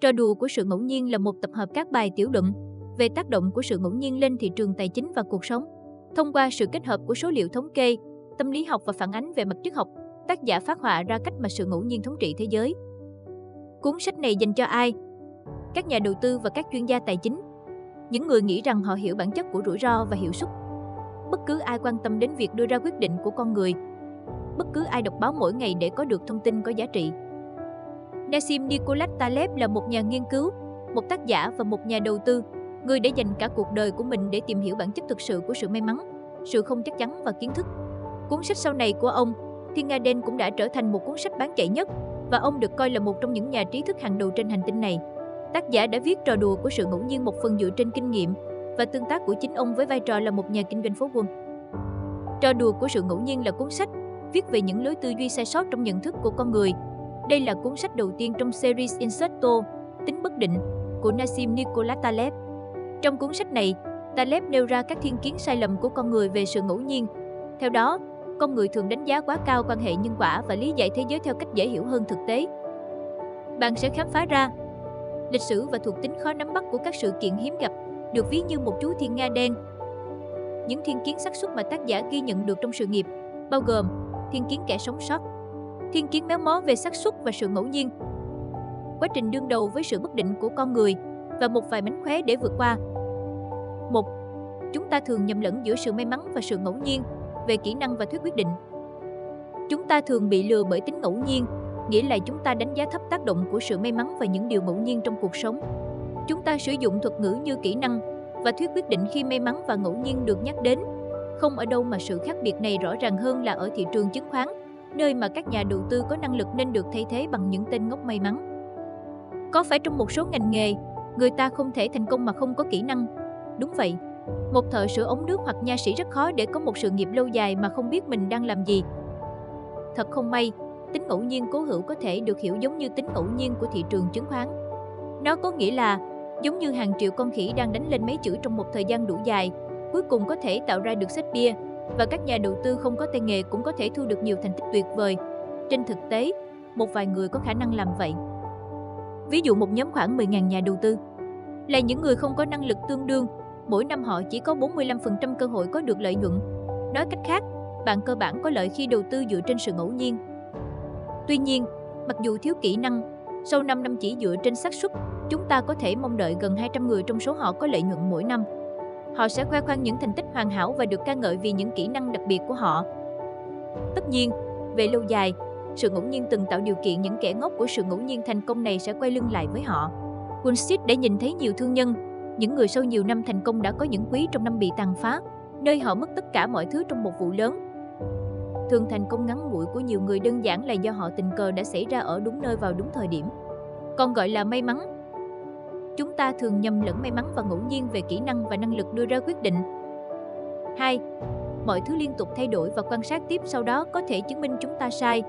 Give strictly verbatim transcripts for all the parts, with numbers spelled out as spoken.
Trò đùa của sự ngẫu nhiên là một tập hợp các bài tiểu luận về tác động của sự ngẫu nhiên lên thị trường tài chính và cuộc sống. Thông qua sự kết hợp của số liệu thống kê, tâm lý học và phản ánh về mặt triết học, tác giả phát họa ra cách mà sự ngẫu nhiên thống trị thế giới. Cuốn sách này dành cho ai? Các nhà đầu tư và các chuyên gia tài chính. Những người nghĩ rằng họ hiểu bản chất của rủi ro và hiệu suất. Bất cứ ai quan tâm đến việc đưa ra quyết định của con người. Bất cứ ai đọc báo mỗi ngày để có được thông tin có giá trị. Nassim Nicholas Taleb là một nhà nghiên cứu, một tác giả và một nhà đầu tư, người đã dành cả cuộc đời của mình để tìm hiểu bản chất thực sự của sự may mắn, sự không chắc chắn và kiến thức. Cuốn sách sau này của ông, Thiên Nga Đen, cũng đã trở thành một cuốn sách bán chạy nhất và ông được coi là một trong những nhà trí thức hàng đầu trên hành tinh này. Tác giả đã viết trò đùa của sự ngẫu nhiên một phần dựa trên kinh nghiệm và tương tác của chính ông với vai trò là một nhà kinh doanh phố quân. Trò đùa của sự ngẫu nhiên là cuốn sách viết về những lối tư duy sai sót trong nhận thức của con người. Đây là cuốn sách đầu tiên trong series Incerto, Tính bất định, của Nassim Nicholas Taleb. Trong cuốn sách này, Taleb nêu ra các thiên kiến sai lầm của con người về sự ngẫu nhiên. Theo đó, con người thường đánh giá quá cao quan hệ nhân quả và lý giải thế giới theo cách dễ hiểu hơn thực tế. Bạn sẽ khám phá ra lịch sử và thuộc tính khó nắm bắt của các sự kiện hiếm gặp, được ví như một chú thiên nga đen. Những thiên kiến xác suất mà tác giả ghi nhận được trong sự nghiệp, bao gồm thiên kiến kẻ sống sót, thiên kiến méo mó về xác suất và sự ngẫu nhiên, quá trình đương đầu với sự bất định của con người và một vài mánh khóe để vượt qua. một. Chúng ta thường nhầm lẫn giữa sự may mắn và sự ngẫu nhiên về kỹ năng và thuyết quyết định. Chúng ta thường bị lừa bởi tính ngẫu nhiên, nghĩa là chúng ta đánh giá thấp tác động của sự may mắn và những điều ngẫu nhiên trong cuộc sống. Chúng ta sử dụng thuật ngữ như kỹ năng và thuyết quyết định khi may mắn và ngẫu nhiên được nhắc đến. Không ở đâu mà sự khác biệt này rõ ràng hơn là ở thị trường chứng khoán, nơi mà các nhà đầu tư có năng lực nên được thay thế bằng những tên ngốc may mắn. Có phải trong một số ngành nghề, người ta không thể thành công mà không có kỹ năng? Đúng vậy. Một thợ sửa ống nước hoặc nha sĩ rất khó để có một sự nghiệp lâu dài mà không biết mình đang làm gì. Thật không may, tính ngẫu nhiên cố hữu có thể được hiểu giống như tính ngẫu nhiên của thị trường chứng khoán. Nó có nghĩa là, giống như hàng triệu con khỉ đang đánh lên mấy chữ trong một thời gian đủ dài, cuối cùng có thể tạo ra được sách bia, và các nhà đầu tư không có tay nghề cũng có thể thu được nhiều thành tích tuyệt vời. Trên thực tế, một vài người có khả năng làm vậy. Ví dụ một nhóm khoảng mười nghìn nhà đầu tư là những người không có năng lực tương đương, mỗi năm họ chỉ có bốn mươi lăm phần trăm cơ hội có được lợi nhuận. Nói cách khác, bạn cơ bản có lợi khi đầu tư dựa trên sự ngẫu nhiên. Tuy nhiên, mặc dù thiếu kỹ năng, sau năm năm chỉ dựa trên xác suất, chúng ta có thể mong đợi gần hai trăm người trong số họ có lợi nhuận mỗi năm. Họ sẽ khoe khoang những thành tích hoàn hảo và được ca ngợi vì những kỹ năng đặc biệt của họ. Tất nhiên, về lâu dài, sự ngẫu nhiên từng tạo điều kiện những kẻ ngốc của sự ngẫu nhiên thành công này sẽ quay lưng lại với họ. Wall Street đã nhìn thấy nhiều thương nhân, những người sau nhiều năm thành công đã có những quý trong năm bị tàn phá, nơi họ mất tất cả mọi thứ trong một vụ lớn. Thường thành công ngắn ngủi của nhiều người đơn giản là do họ tình cờ đã xảy ra ở đúng nơi vào đúng thời điểm. Còn gọi là may mắn. Chúng ta thường nhầm lẫn may mắn và ngẫu nhiên về kỹ năng và năng lực đưa ra quyết định. hai. Mọi thứ liên tục thay đổi và quan sát tiếp sau đó có thể chứng minh chúng ta sai.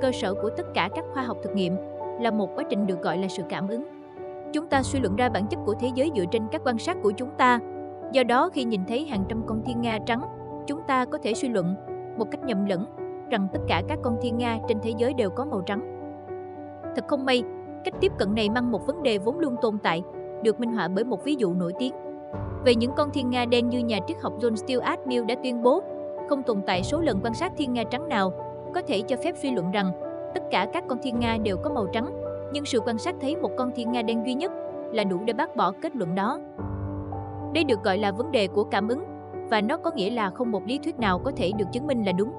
Cơ sở của tất cả các khoa học thực nghiệm là một quá trình được gọi là sự cảm ứng. Chúng ta suy luận ra bản chất của thế giới dựa trên các quan sát của chúng ta. Do đó, khi nhìn thấy hàng trăm con thiên nga trắng, chúng ta có thể suy luận, một cách nhầm lẫn, rằng tất cả các con thiên nga trên thế giới đều có màu trắng. Thật không may, cách tiếp cận này mang một vấn đề vốn luôn tồn tại, được minh họa bởi một ví dụ nổi tiếng. Về những con thiên nga đen như nhà triết học John Stuart Mill đã tuyên bố, không tồn tại số lần quan sát thiên nga trắng nào có thể cho phép suy luận rằng tất cả các con thiên nga đều có màu trắng, nhưng sự quan sát thấy một con thiên nga đen duy nhất là đủ để bác bỏ kết luận đó. Đây được gọi là vấn đề của cảm ứng, và nó có nghĩa là không một lý thuyết nào có thể được chứng minh là đúng.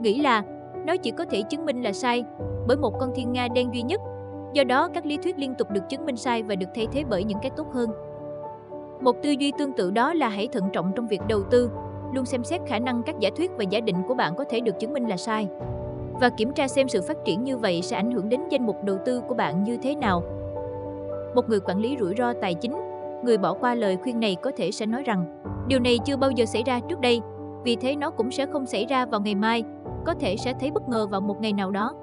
Nghĩa là, nó chỉ có thể chứng minh là sai bởi một con thiên nga đen duy nhất. Do đó, các lý thuyết liên tục được chứng minh sai và được thay thế bởi những cái tốt hơn. Một tư duy tương tự đó là hãy thận trọng trong việc đầu tư, luôn xem xét khả năng các giả thuyết và giả định của bạn có thể được chứng minh là sai. Và kiểm tra xem sự phát triển như vậy sẽ ảnh hưởng đến danh mục đầu tư của bạn như thế nào. Một người quản lý rủi ro tài chính, người bỏ qua lời khuyên này có thể sẽ nói rằng điều này chưa bao giờ xảy ra trước đây, vì thế nó cũng sẽ không xảy ra vào ngày mai, có thể sẽ thấy bất ngờ vào một ngày nào đó.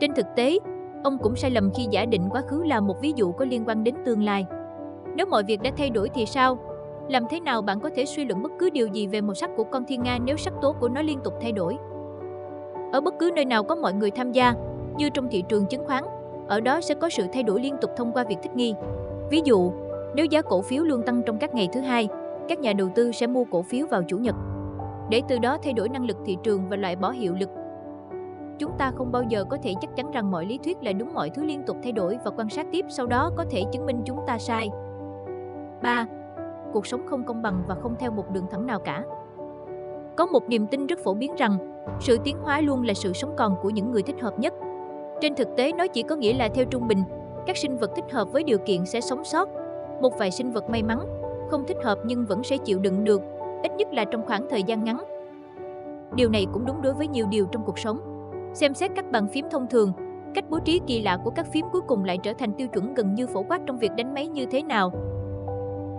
Trên thực tế, ông cũng sai lầm khi giả định quá khứ là một ví dụ có liên quan đến tương lai. Nếu mọi việc đã thay đổi thì sao? Làm thế nào bạn có thể suy luận bất cứ điều gì về màu sắc của con thiên nga nếu sắc tố của nó liên tục thay đổi? Ở bất cứ nơi nào có mọi người tham gia, như trong thị trường chứng khoán, ở đó sẽ có sự thay đổi liên tục thông qua việc thích nghi. Ví dụ, nếu giá cổ phiếu luôn tăng trong các ngày thứ hai, các nhà đầu tư sẽ mua cổ phiếu vào chủ nhật, để từ đó thay đổi năng lực thị trường và loại bỏ hiệu lực. Chúng ta không bao giờ có thể chắc chắn rằng mọi lý thuyết là đúng, mọi thứ liên tục thay đổi và quan sát tiếp sau đó có thể chứng minh chúng ta sai. ba. Cuộc sống không công bằng và không theo một đường thẳng nào cả. Có một niềm tin rất phổ biến rằng sự tiến hóa luôn là sự sống còn của những người thích hợp nhất. Trên thực tế, nó chỉ có nghĩa là theo trung bình, các sinh vật thích hợp với điều kiện sẽ sống sót. Một vài sinh vật may mắn, không thích hợp nhưng vẫn sẽ chịu đựng được, ít nhất là trong khoảng thời gian ngắn. Điều này cũng đúng đối với nhiều điều trong cuộc sống. Xem xét các bàn phím thông thường, cách bố trí kỳ lạ của các phím cuối cùng lại trở thành tiêu chuẩn gần như phổ quát trong việc đánh máy như thế nào.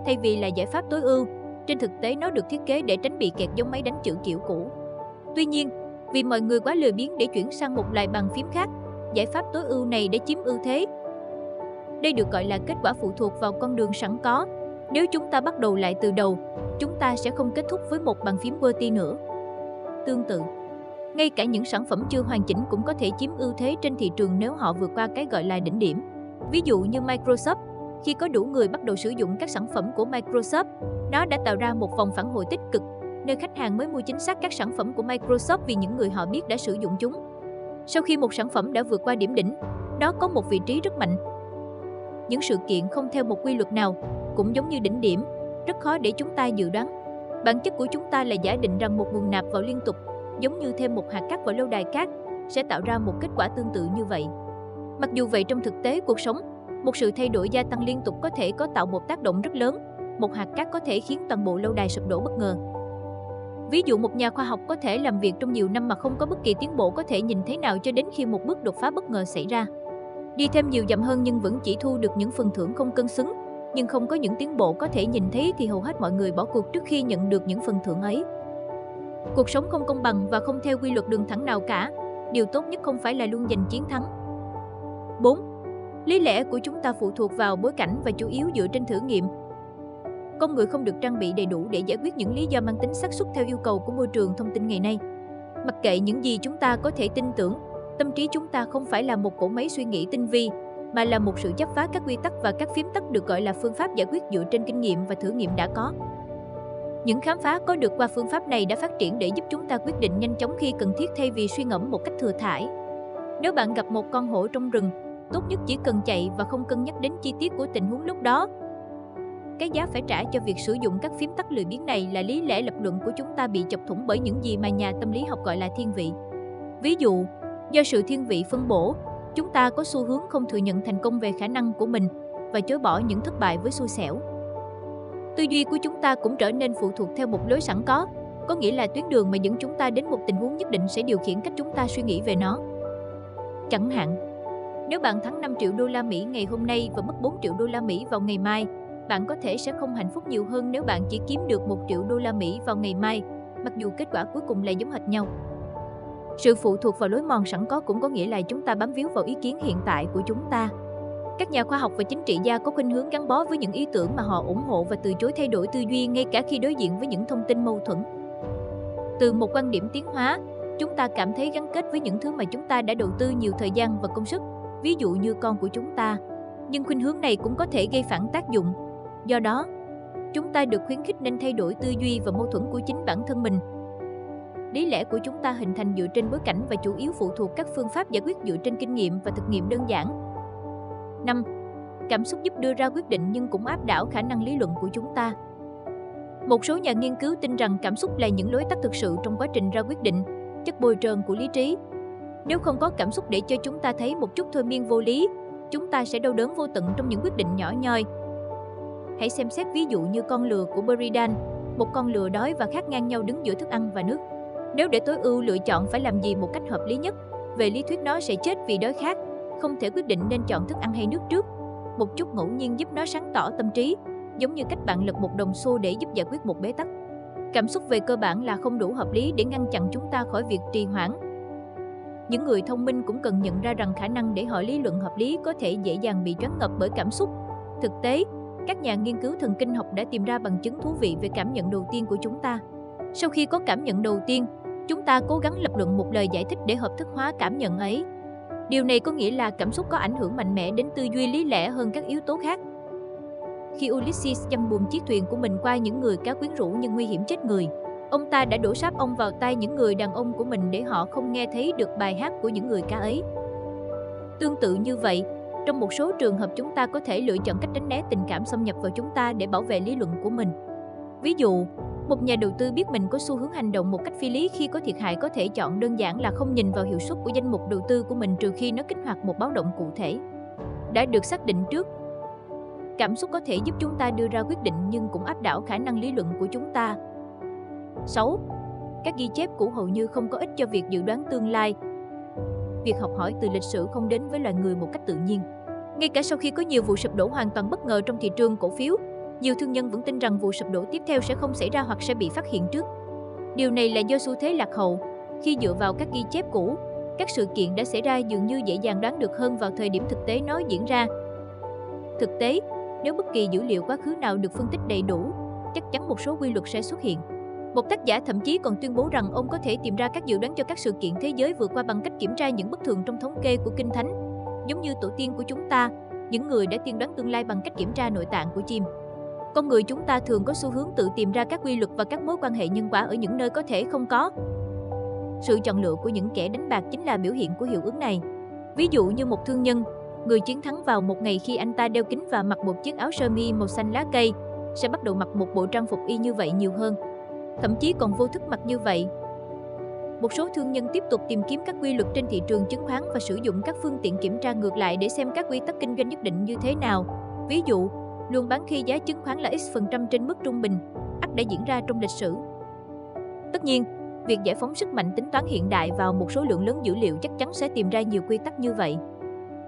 Thay vì là giải pháp tối ưu, trên thực tế nó được thiết kế để tránh bị kẹt giống máy đánh chữ kiểu cũ. Tuy nhiên, vì mọi người quá lười biếng để chuyển sang một loại bàn phím khác, giải pháp tối ưu này đã chiếm ưu thế. Đây được gọi là kết quả phụ thuộc vào con đường sẵn có. Nếu chúng ta bắt đầu lại từ đầu, chúng ta sẽ không kết thúc với một bàn phím QWERTY nữa. Tương tự, ngay cả những sản phẩm chưa hoàn chỉnh cũng có thể chiếm ưu thế trên thị trường nếu họ vượt qua cái gọi là đỉnh điểm. Ví dụ như Microsoft, khi có đủ người bắt đầu sử dụng các sản phẩm của Microsoft, nó đã tạo ra một vòng phản hồi tích cực, nơi khách hàng mới mua chính xác các sản phẩm của Microsoft vì những người họ biết đã sử dụng chúng. Sau khi một sản phẩm đã vượt qua điểm đỉnh, nó có một vị trí rất mạnh. Những sự kiện không theo một quy luật nào, cũng giống như đỉnh điểm, rất khó để chúng ta dự đoán. Bản chất của chúng ta là giả định rằng một nguồn nạp vào liên tục, giống như thêm một hạt cát vào lâu đài cát, sẽ tạo ra một kết quả tương tự như vậy. Mặc dù vậy, trong thực tế cuộc sống, một sự thay đổi gia tăng liên tục có thể có tạo một tác động rất lớn. Một hạt cát có thể khiến toàn bộ lâu đài sụp đổ bất ngờ. Ví dụ, một nhà khoa học có thể làm việc trong nhiều năm mà không có bất kỳ tiến bộ có thể nhìn thấy nào cho đến khi một bước đột phá bất ngờ xảy ra. Đi thêm nhiều dặm hơn nhưng vẫn chỉ thu được những phần thưởng không cân xứng, nhưng không có những tiến bộ có thể nhìn thấy thì hầu hết mọi người bỏ cuộc trước khi nhận được những phần thưởng ấy. Cuộc sống không công bằng và không theo quy luật đường thẳng nào cả, điều tốt nhất không phải là luôn giành chiến thắng. bốn. Lý lẽ của chúng ta phụ thuộc vào bối cảnh và chủ yếu dựa trên thử nghiệm. Con người không được trang bị đầy đủ để giải quyết những lý do mang tính xác suất theo yêu cầu của môi trường thông tin ngày nay. Mặc kệ những gì chúng ta có thể tin tưởng, tâm trí chúng ta không phải là một cỗ máy suy nghĩ tinh vi, mà là một sự chấp phá các quy tắc và các phím tắt được gọi là phương pháp giải quyết dựa trên kinh nghiệm và thử nghiệm đã có. Những khám phá có được qua phương pháp này đã phát triển để giúp chúng ta quyết định nhanh chóng khi cần thiết thay vì suy ngẫm một cách thừa thãi. Nếu bạn gặp một con hổ trong rừng, tốt nhất chỉ cần chạy và không cân nhắc đến chi tiết của tình huống lúc đó. Cái giá phải trả cho việc sử dụng các phím tắt lười biếng này là lý lẽ lập luận của chúng ta bị chọc thủng bởi những gì mà nhà tâm lý học gọi là thiên vị. Ví dụ, do sự thiên vị phân bổ, chúng ta có xu hướng không thừa nhận thành công về khả năng của mình và chối bỏ những thất bại với xui xẻo. Tư duy của chúng ta cũng trở nên phụ thuộc theo một lối sẵn có, có nghĩa là tuyến đường mà dẫn chúng ta đến một tình huống nhất định sẽ điều khiển cách chúng ta suy nghĩ về nó. Chẳng hạn, nếu bạn thắng năm triệu đô la Mỹ ngày hôm nay và mất bốn triệu đô la Mỹ vào ngày mai, bạn có thể sẽ không hạnh phúc nhiều hơn nếu bạn chỉ kiếm được một triệu đô la Mỹ vào ngày mai, mặc dù kết quả cuối cùng là giống hệt nhau. Sự phụ thuộc vào lối mòn sẵn có cũng có nghĩa là chúng ta bám víu vào ý kiến hiện tại của chúng ta. Các nhà khoa học và chính trị gia có khuynh hướng gắn bó với những ý tưởng mà họ ủng hộ và từ chối thay đổi tư duy ngay cả khi đối diện với những thông tin mâu thuẫn. Từ một quan điểm tiến hóa, chúng ta cảm thấy gắn kết với những thứ mà chúng ta đã đầu tư nhiều thời gian và công sức, ví dụ như con của chúng ta. Nhưng khuynh hướng này cũng có thể gây phản tác dụng. Do đó, chúng ta được khuyến khích nên thay đổi tư duy và mâu thuẫn của chính bản thân mình. Lý lẽ của chúng ta hình thành dựa trên bối cảnh và chủ yếu phụ thuộc các phương pháp giải quyết dựa trên kinh nghiệm và thực nghiệm đơn giản. năm. Cảm xúc giúp đưa ra quyết định nhưng cũng áp đảo khả năng lý luận của chúng ta. Một số nhà nghiên cứu tin rằng cảm xúc là những lối tắt thực sự trong quá trình ra quyết định, chất bồi trơn của lý trí. Nếu không có cảm xúc để cho chúng ta thấy một chút thôi miên vô lý, chúng ta sẽ đau đớn vô tận trong những quyết định nhỏ nhoi. Hãy xem xét ví dụ như con lừa của Buridan, một con lừa đói và khát ngang nhau đứng giữa thức ăn và nước. Nếu để tối ưu lựa chọn phải làm gì một cách hợp lý nhất, về lý thuyết nó sẽ chết vì đói khát, không thể quyết định nên chọn thức ăn hay nước trước. Một chút ngẫu nhiên giúp nó sáng tỏ tâm trí, giống như cách bạn lật một đồng xu để giúp giải quyết một bế tắc. Cảm xúc về cơ bản là không đủ hợp lý để ngăn chặn chúng ta khỏi việc trì hoãn. Những người thông minh cũng cần nhận ra rằng khả năng để họ lý luận hợp lý có thể dễ dàng bị choáng ngợp bởi cảm xúc. Thực tế, các nhà nghiên cứu thần kinh học đã tìm ra bằng chứng thú vị về cảm nhận đầu tiên của chúng ta. Sau khi có cảm nhận đầu tiên, chúng ta cố gắng lập luận một lời giải thích để hợp thức hóa cảm nhận ấy. Điều này có nghĩa là cảm xúc có ảnh hưởng mạnh mẽ đến tư duy lý lẽ hơn các yếu tố khác. Khi Ulysses dâng buồm chiếc thuyền của mình qua những người cá quyến rũ nhưng nguy hiểm chết người, ông ta đã đổ sáp ông vào tay những người đàn ông của mình để họ không nghe thấy được bài hát của những người cá ấy. Tương tự như vậy, trong một số trường hợp chúng ta có thể lựa chọn cách tránh né tình cảm xâm nhập vào chúng ta để bảo vệ lý luận của mình. Ví dụ, một nhà đầu tư biết mình có xu hướng hành động một cách phi lý khi có thiệt hại có thể chọn đơn giản là không nhìn vào hiệu suất của danh mục đầu tư của mình trừ khi nó kích hoạt một báo động cụ thể đã được xác định trước. Cảm xúc có thể giúp chúng ta đưa ra quyết định nhưng cũng áp đảo khả năng lý luận của chúng ta. sáu. Các ghi chép cũ hầu như không có ích cho việc dự đoán tương lai. Việc học hỏi từ lịch sử không đến với loài người một cách tự nhiên. Ngay cả sau khi có nhiều vụ sụp đổ hoàn toàn bất ngờ trong thị trường cổ phiếu, nhiều thương nhân vẫn tin rằng vụ sụp đổ tiếp theo sẽ không xảy ra hoặc sẽ bị phát hiện trước. Điều này là do xu thế lạc hậu. Khi dựa vào các ghi chép cũ, các sự kiện đã xảy ra dường như dễ dàng đoán được hơn vào thời điểm thực tế nó diễn ra. Thực tế, nếu bất kỳ dữ liệu quá khứ nào được phân tích đầy đủ, chắc chắn một số quy luật sẽ xuất hiện. Một tác giả thậm chí còn tuyên bố rằng ông có thể tìm ra các dự đoán cho các sự kiện thế giới vừa qua bằng cách kiểm tra những bất thường trong thống kê của Kinh Thánh. Giống như tổ tiên của chúng ta, những người đã tiên đoán tương lai bằng cách kiểm tra nội tạng của chim. Con người chúng ta thường có xu hướng tự tìm ra các quy luật và các mối quan hệ nhân quả ở những nơi có thể không có. Sự chọn lựa của những kẻ đánh bạc chính là biểu hiện của hiệu ứng này. Ví dụ như một thương nhân, người chiến thắng vào một ngày khi anh ta đeo kính và mặc một chiếc áo sơ mi màu xanh lá cây, sẽ bắt đầu mặc một bộ trang phục y như vậy nhiều hơn, thậm chí còn vô thức mặc như vậy. Một số thương nhân tiếp tục tìm kiếm các quy luật trên thị trường chứng khoán và sử dụng các phương tiện kiểm tra ngược lại để xem các quy tắc kinh doanh nhất định như thế nào. Ví dụ, luôn bán khi giá chứng khoán là x% trên mức trung bình, ắt đã diễn ra trong lịch sử. Tất nhiên, việc giải phóng sức mạnh tính toán hiện đại vào một số lượng lớn dữ liệu chắc chắn sẽ tìm ra nhiều quy tắc như vậy.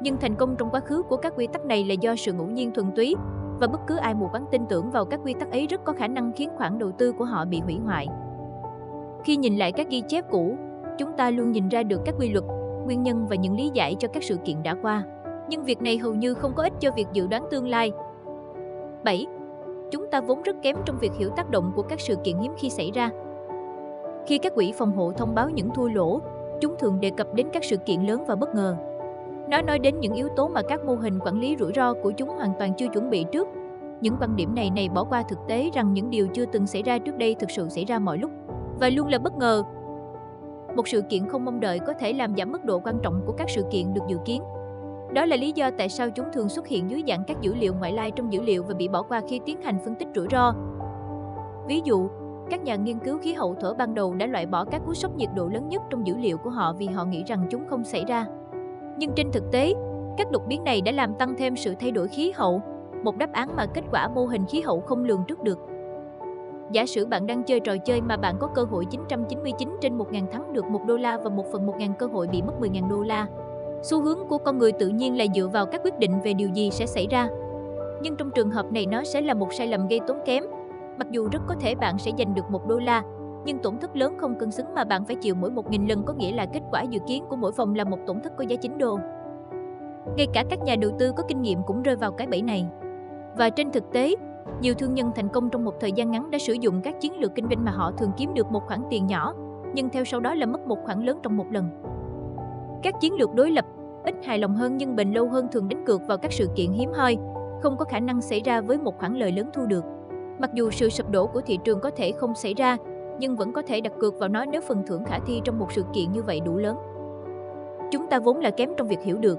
Nhưng thành công trong quá khứ của các quy tắc này là do sự ngẫu nhiên thuần túy, và bất cứ ai mù quáng tin tưởng vào các quy tắc ấy rất có khả năng khiến khoản đầu tư của họ bị hủy hoại. Khi nhìn lại các ghi chép cũ, chúng ta luôn nhìn ra được các quy luật, nguyên nhân và những lý giải cho các sự kiện đã qua. Nhưng việc này hầu như không có ích cho việc dự đoán tương lai. bảy. Chúng ta vốn rất kém trong việc hiểu tác động của các sự kiện hiếm khi xảy ra. Khi các quỹ phòng hộ thông báo những thua lỗ, chúng thường đề cập đến các sự kiện lớn và bất ngờ. Nó nói đến những yếu tố mà các mô hình quản lý rủi ro của chúng hoàn toàn chưa chuẩn bị trước. Những quan điểm này này bỏ qua thực tế rằng những điều chưa từng xảy ra trước đây thực sự xảy ra mọi lúc, và luôn là bất ngờ. Một sự kiện không mong đợi có thể làm giảm mức độ quan trọng của các sự kiện được dự kiến. Đó là lý do tại sao chúng thường xuất hiện dưới dạng các dữ liệu ngoại lai trong dữ liệu và bị bỏ qua khi tiến hành phân tích rủi ro. Ví dụ, các nhà nghiên cứu khí hậu thổ ban đầu đã loại bỏ các cú sốc nhiệt độ lớn nhất trong dữ liệu của họ vì họ nghĩ rằng chúng không xảy ra. Nhưng trên thực tế, các đột biến này đã làm tăng thêm sự thay đổi khí hậu, một đáp án mà kết quả mô hình khí hậu không lường trước được. Giả sử bạn đang chơi trò chơi mà bạn có cơ hội chín trăm chín mươi chín trên một nghìn thắng được một đô la và một phần một nghìn cơ hội bị mất mười nghìn đô la. Xu hướng của con người tự nhiên là dựa vào các quyết định về điều gì sẽ xảy ra. Nhưng trong trường hợp này nó sẽ là một sai lầm gây tốn kém. Mặc dù rất có thể bạn sẽ giành được một đô la, nhưng tổn thất lớn không cân xứng mà bạn phải chịu mỗi một nghìn lần có nghĩa là kết quả dự kiến của mỗi vòng là một tổn thất có giá chín đô. Ngay cả các nhà đầu tư có kinh nghiệm cũng rơi vào cái bẫy này. Và trên thực tế, nhiều thương nhân thành công trong một thời gian ngắn đã sử dụng các chiến lược kinh doanh mà họ thường kiếm được một khoản tiền nhỏ, nhưng theo sau đó là mất một khoản lớn trong một lần. Các chiến lược đối lập, ít hài lòng hơn nhưng bền lâu hơn thường đánh cược vào các sự kiện hiếm hoi, không có khả năng xảy ra với một khoản lời lớn thu được. Mặc dù sự sụp đổ của thị trường có thể không xảy ra, nhưng vẫn có thể đặt cược vào nó nếu phần thưởng khả thi trong một sự kiện như vậy đủ lớn. Chúng ta vốn là kém trong việc hiểu được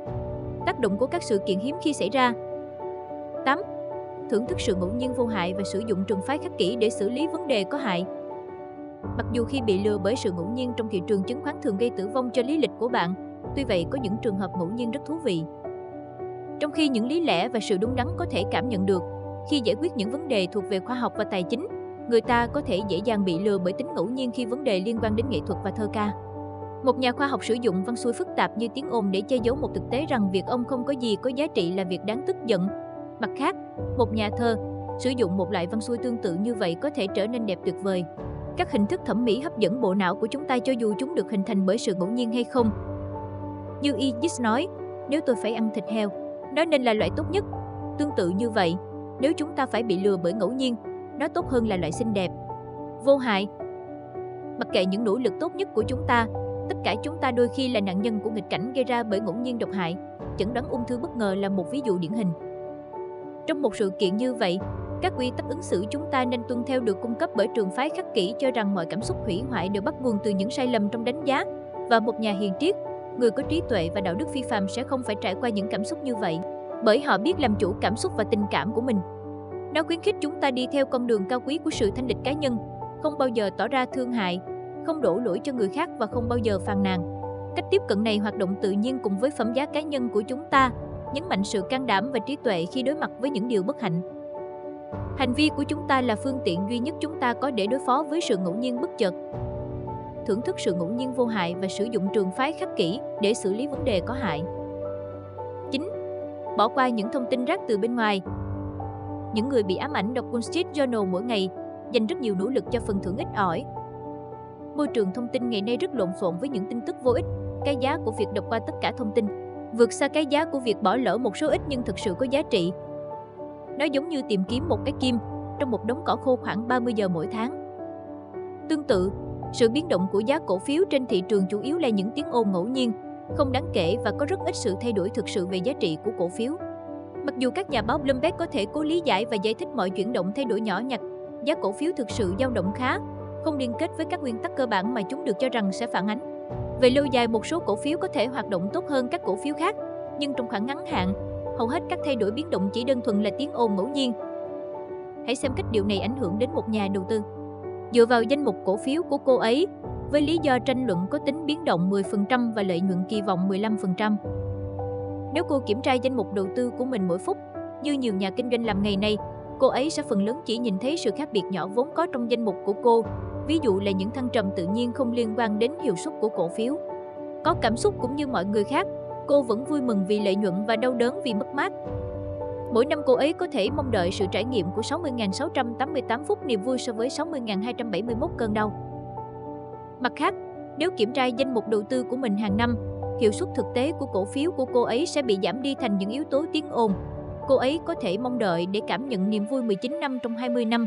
tác động của các sự kiện hiếm khi xảy ra. tám. Thưởng thức sự ngẫu nhiên vô hại và sử dụng trường phái khắc kỷ để xử lý vấn đề có hại. Mặc dù khi bị lừa bởi sự ngẫu nhiên trong thị trường chứng khoán thường gây tử vong cho lý lịch của bạn, tuy vậy có những trường hợp ngẫu nhiên rất thú vị. Trong khi những lý lẽ và sự đúng đắn có thể cảm nhận được, khi giải quyết những vấn đề thuộc về khoa học và tài chính, người ta có thể dễ dàng bị lừa bởi tính ngẫu nhiên khi vấn đề liên quan đến nghệ thuật và thơ ca. Một nhà khoa học sử dụng văn xuôi phức tạp như tiếng ồn để che giấu một thực tế rằng việc ông không có gì có giá trị là việc đáng tức giận. Mặt khác, một nhà thơ sử dụng một loại văn xuôi tương tự như vậy có thể trở nên đẹp tuyệt vời. Các hình thức thẩm mỹ hấp dẫn bộ não của chúng ta cho dù chúng được hình thành bởi sự ngẫu nhiên hay không. Như Aegis nói, nếu tôi phải ăn thịt heo, nó nên là loại tốt nhất. Tương tự như vậy, nếu chúng ta phải bị lừa bởi ngẫu nhiên, nó tốt hơn là loại xinh đẹp, vô hại. Mặc kệ những nỗ lực tốt nhất của chúng ta, Tất cả chúng ta đôi khi là nạn nhân của nghịch cảnh gây ra bởi ngẫu nhiên độc hại. Chẩn đoán ung thư bất ngờ là một ví dụ điển hình. Trong một sự kiện như vậy, các quy tắc ứng xử chúng ta nên tuân theo được cung cấp bởi trường phái khắc kỷ cho rằng mọi cảm xúc hủy hoại đều bắt nguồn từ những sai lầm trong đánh giá, và một nhà hiền triết, người có trí tuệ và đạo đức phi phàm sẽ không phải trải qua những cảm xúc như vậy, bởi họ biết làm chủ cảm xúc và tình cảm của mình. Nó khuyến khích chúng ta đi theo con đường cao quý của sự thanh lịch cá nhân, không bao giờ tỏ ra thương hại, không đổ lỗi cho người khác và không bao giờ phàn nàn. Cách tiếp cận này hoạt động tự nhiên cùng với phẩm giá cá nhân của chúng ta, nhấn mạnh sự can đảm và trí tuệ khi đối mặt với những điều bất hạnh. Hành vi của chúng ta là phương tiện duy nhất chúng ta có để đối phó với sự ngẫu nhiên bất chợt. Thưởng thức sự ngẫu nhiên vô hại và sử dụng trường phái khắc kỷ để xử lý vấn đề có hại. Chín. Bỏ qua những thông tin rác từ bên ngoài. Những người bị ám ảnh đọc Wall Street Journal mỗi ngày dành rất nhiều nỗ lực cho phần thưởng ít ỏi. Môi trường thông tin ngày nay rất lộn xộn với những tin tức vô ích. Cái giá của việc đọc qua tất cả thông tin vượt xa cái giá của việc bỏ lỡ một số ít nhưng thực sự có giá trị. Nó giống như tìm kiếm một cái kim trong một đống cỏ khô khoảng ba mươi giờ mỗi tháng. Tương tự, sự biến động của giá cổ phiếu trên thị trường chủ yếu là những tiếng ồn ngẫu nhiên, không đáng kể và có rất ít sự thay đổi thực sự về giá trị của cổ phiếu. Mặc dù các nhà báo Bloomberg có thể cố lý giải và giải thích mọi chuyển động thay đổi nhỏ nhặt, giá cổ phiếu thực sự dao động khá, không liên kết với các nguyên tắc cơ bản mà chúng được cho rằng sẽ phản ánh. Về lâu dài, một số cổ phiếu có thể hoạt động tốt hơn các cổ phiếu khác, nhưng trong khoảng ngắn hạn, hầu hết các thay đổi biến động chỉ đơn thuần là tiếng ồn ngẫu nhiên. Hãy xem cách điều này ảnh hưởng đến một nhà đầu tư. Dựa vào danh mục cổ phiếu của cô ấy, với lý do tranh luận có tính biến động mười phần trăm và lợi nhuận kỳ vọng mười lăm phần trăm. Nếu cô kiểm tra danh mục đầu tư của mình mỗi phút, như nhiều nhà kinh doanh làm ngày nay, cô ấy sẽ phần lớn chỉ nhìn thấy sự khác biệt nhỏ vốn có trong danh mục của cô, ví dụ là những thăng trầm tự nhiên không liên quan đến hiệu suất của cổ phiếu. Có cảm xúc cũng như mọi người khác, cô vẫn vui mừng vì lợi nhuận và đau đớn vì mất mát. Mỗi năm cô ấy có thể mong đợi sự trải nghiệm của sáu mươi nghìn sáu trăm tám mươi tám phút niềm vui so với sáu mươi nghìn hai trăm bảy mươi mốt cơn đau. Mặt khác, nếu kiểm tra danh mục đầu tư của mình hàng năm, hiệu suất thực tế của cổ phiếu của cô ấy sẽ bị giảm đi thành những yếu tố tiếng ồn. Cô ấy có thể mong đợi để cảm nhận niềm vui mười chín năm trong hai mươi năm.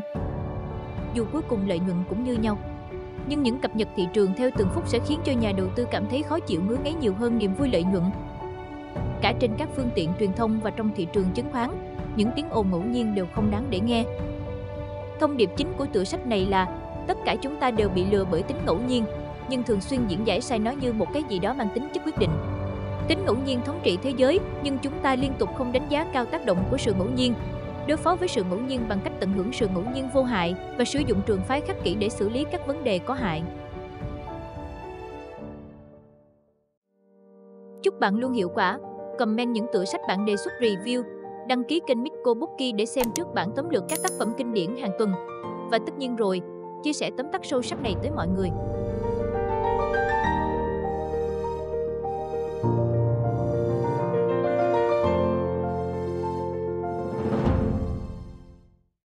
Dù cuối cùng lợi nhuận cũng như nhau, nhưng những cập nhật thị trường theo từng phút sẽ khiến cho nhà đầu tư cảm thấy khó chịu ngứa ngáy nhiều hơn niềm vui lợi nhuận. Cả trên các phương tiện truyền thông và trong thị trường chứng khoán, những tiếng ồn ngẫu nhiên đều không đáng để nghe. Thông điệp chính của tựa sách này là tất cả chúng ta đều bị lừa bởi tính ngẫu nhiên, nhưng thường xuyên diễn giải sai nó như một cái gì đó mang tính chất quyết định. Tính ngẫu nhiên thống trị thế giới, nhưng chúng ta liên tục không đánh giá cao tác động của sự ngẫu nhiên. Đối phó với sự ngẫu nhiên bằng cách tận hưởng sự ngẫu nhiên vô hại và sử dụng trường phái khắc kỷ để xử lý các vấn đề có hại. Chúc bạn luôn hiệu quả. Comment những tựa sách bạn đề xuất review, đăng ký kênh MICCO Bookee để xem trước bản tóm lược các tác phẩm kinh điển hàng tuần. Và tất nhiên rồi, chia sẻ tóm tắt sâu sắc này tới mọi người.